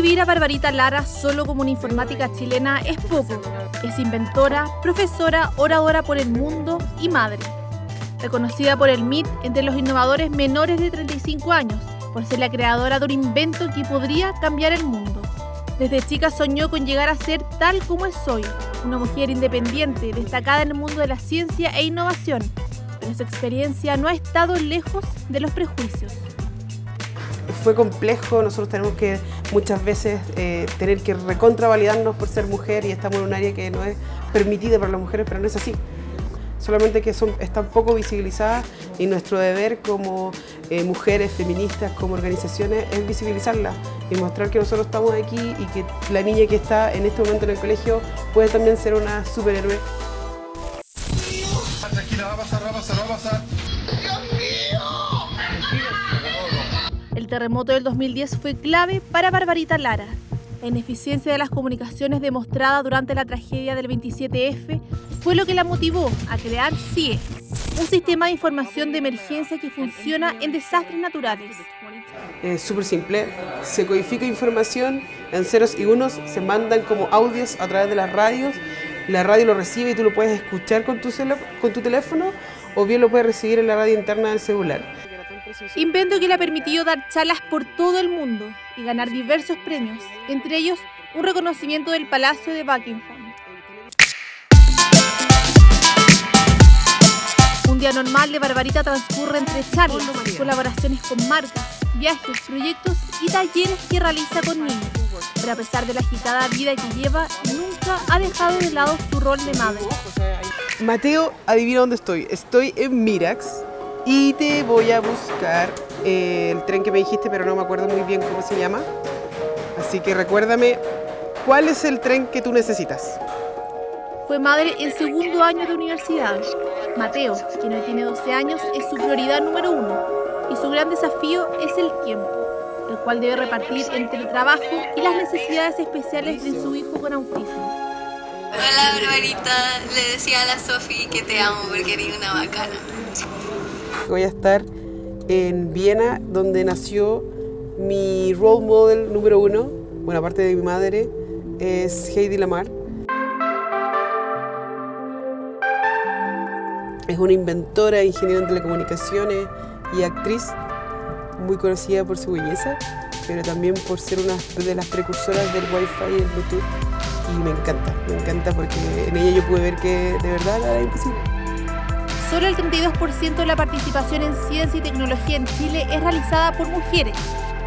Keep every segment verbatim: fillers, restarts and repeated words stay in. Describir a Barbarita Lara solo como una informática chilena es poco. Es inventora, profesora, oradora por el mundo y madre. Reconocida por el M I T entre los innovadores menores de treinta y cinco años, por ser la creadora de un invento que podría cambiar el mundo. Desde chica soñó con llegar a ser tal como es hoy, una mujer independiente, destacada en el mundo de la ciencia e innovación, pero su experiencia no ha estado lejos de los prejuicios. Fue complejo, nosotros tenemos que muchas veces eh, tener que recontravalidarnos por ser mujer y estamos en un área que no es permitida para las mujeres, pero no es así. Solamente que son, están poco visibilizadas y nuestro deber como eh, mujeres feministas, como organizaciones, es visibilizarlas y mostrar que nosotros estamos aquí y que la niña que está en este momento en el colegio puede también ser una superhéroe. Tranquila, va a pasar, va a pasar, va a pasar. ¡Dios mío! El terremoto del dos mil diez fue clave para Barbarita Lara. La ineficiencia de las comunicaciones demostrada durante la tragedia del veintisiete efe fue lo que la motivó a crear C I E, un sistema de información de emergencia que funciona en desastres naturales. Es súper simple, se codifica información en ceros y unos, se mandan como audios a través de las radios, la radio lo recibe y tú lo puedes escuchar con tu, con tu teléfono o bien lo puedes recibir en la radio interna del celular. Invento que le ha permitido dar charlas por todo el mundo y ganar diversos premios, entre ellos un reconocimiento del Palacio de Buckingham. Un día normal de Barbarita transcurre entre charlas, colaboraciones con marcas, viajes, proyectos y talleres que realiza con niños. Pero a pesar de la agitada vida que lleva, nunca ha dejado de lado su rol de madre. Mateo, adivina dónde estoy. Estoy en Mirax. Y te voy a buscar eh, el tren que me dijiste, pero no me acuerdo muy bien cómo se llama. Así que recuérdame, ¿cuál es el tren que tú necesitas? Fue madre en segundo año de universidad. Mateo, quien hoy tiene doce años, es su prioridad número uno. Y su gran desafío es el tiempo, el cual debe repartir entre el trabajo y las necesidades especiales de su hijo con autismo. Hola, Barbarita. Le decía a la Sofi que te amo porque eres una bacana. Voy a estar en Viena, donde nació mi role model número uno, bueno, aparte de mi madre, es Hedy Lamarr. Es una inventora, ingeniera en telecomunicaciones y actriz, muy conocida por su belleza, pero también por ser una de las precursoras del Wi-Fi y del Bluetooth. Y me encanta, me encanta porque en ella yo pude ver que de verdad era imposible. Solo el treinta y dos por ciento de la participación en ciencia y tecnología en Chile es realizada por mujeres,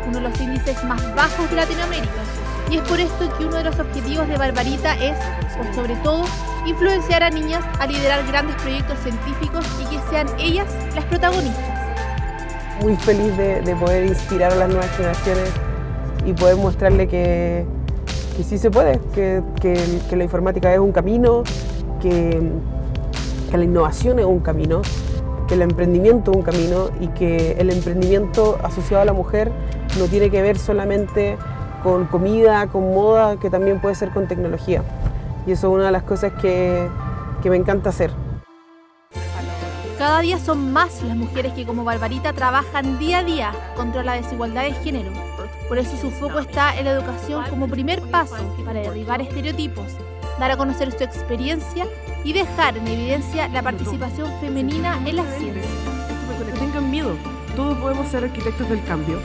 uno de los índices más bajos de Latinoamérica. Y es por esto que uno de los objetivos de Barbarita es, por sobre todo, influenciar a niñas a liderar grandes proyectos científicos y que sean ellas las protagonistas. Muy feliz de, de poder inspirar a las nuevas generaciones y poder mostrarle que, que sí se puede, que, que, que la informática es un camino, que... que la innovación es un camino, que el emprendimiento es un camino y que el emprendimiento asociado a la mujer no tiene que ver solamente con comida, con moda, que también puede ser con tecnología. Y eso es una de las cosas que, que me encanta hacer. Cada día son más las mujeres que como Barbarita trabajan día a día contra la desigualdad de género. Por eso su foco está en la educación como primer paso para derribar estereotipos, dar a conocer su experiencia y dejar en evidencia la participación femenina en la ciencia. No tengan miedo, todos podemos ser arquitectos del cambio.